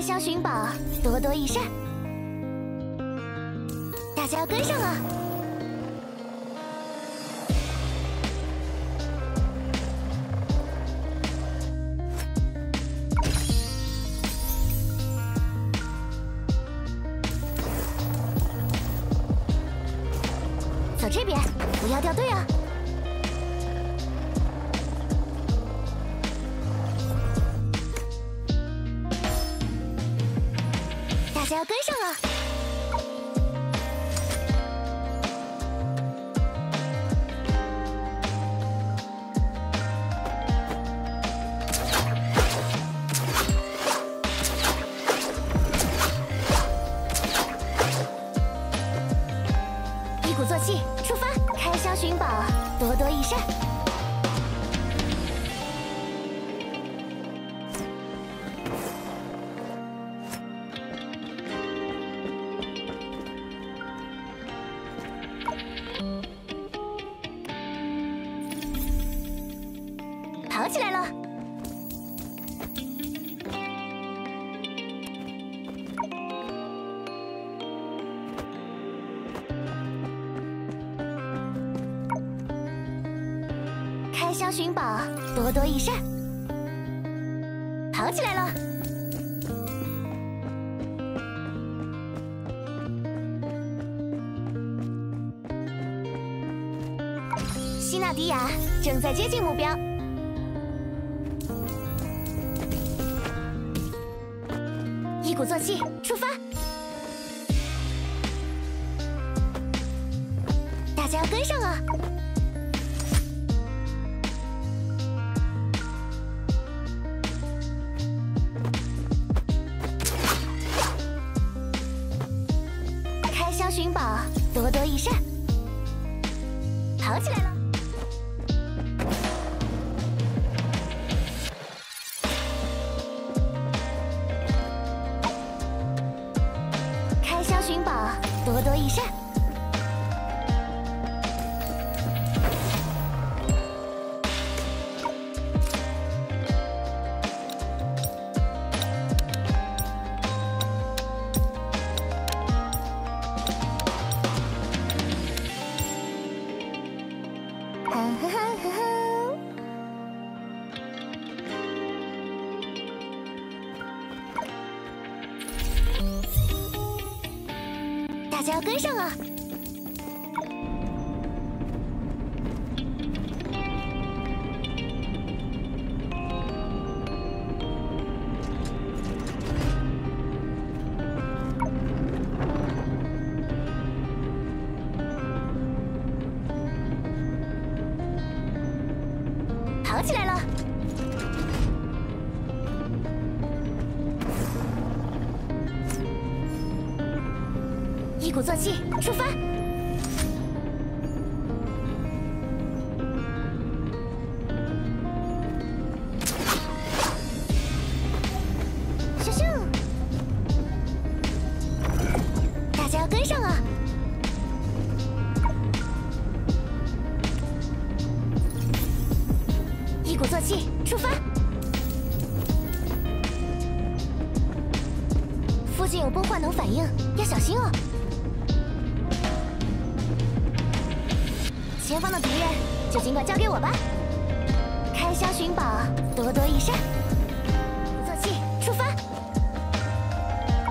开箱寻宝，多多益善，大家要跟上啊！走这边，不要掉队啊！ 我要跟上了，一鼓作气，出发！开箱寻宝，多多益善。 跑起来了！开箱寻宝，多多益善。跑起来了！希纳迪雅正在接近目标。 一鼓作气，出发！大家要跟上啊！开箱寻宝，多多益善，跑起来了！ 寻宝，多多益善。大家要跟上啊！跑起来了！ 一鼓作气，出发！咻咻，大家要跟上啊！一鼓作气，出发！附近有波化能反应，要小心哦。 前方的敌人就尽管交给我吧！开箱寻宝，多多益善，坐骑出发！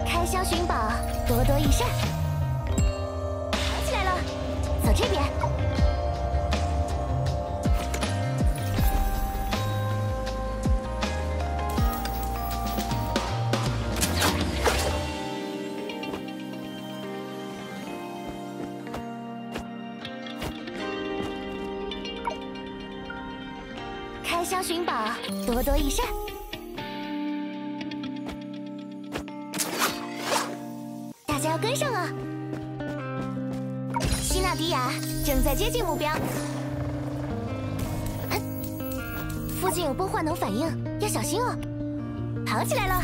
开箱寻宝，多多益善，跑起来了！走这边，开箱寻宝，多多益善。大家要跟上啊！希纳迪雅正在接近目标。附近有波化能反应，要小心哦！跑起来了！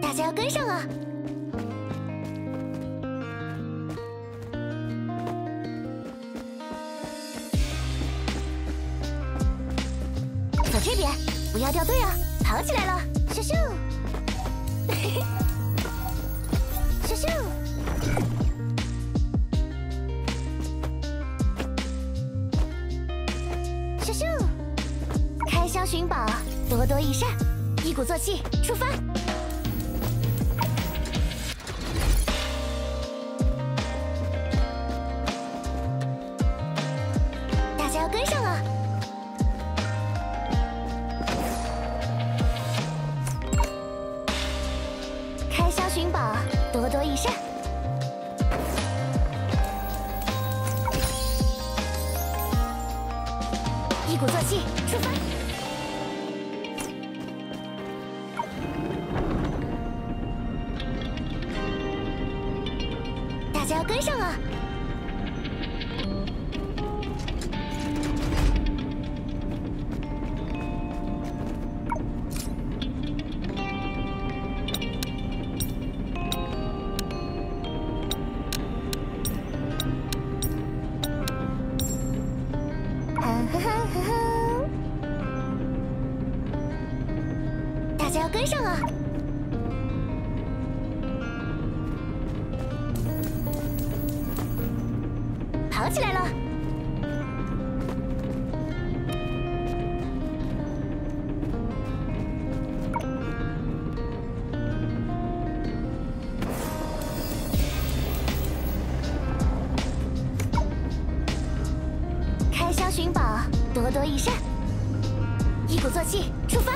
大家要跟上啊！ 这边。不要掉队啊！跑起来了，咻咻，咻咻。咻咻，开箱寻宝，多多益善，一鼓作气，出发！ 跟上了，开箱寻宝，多多益善。一鼓作气，出发！大家要跟上啊！ 大家要跟上啊！跑起来了，开箱寻宝，多多益善，一鼓作气，出发！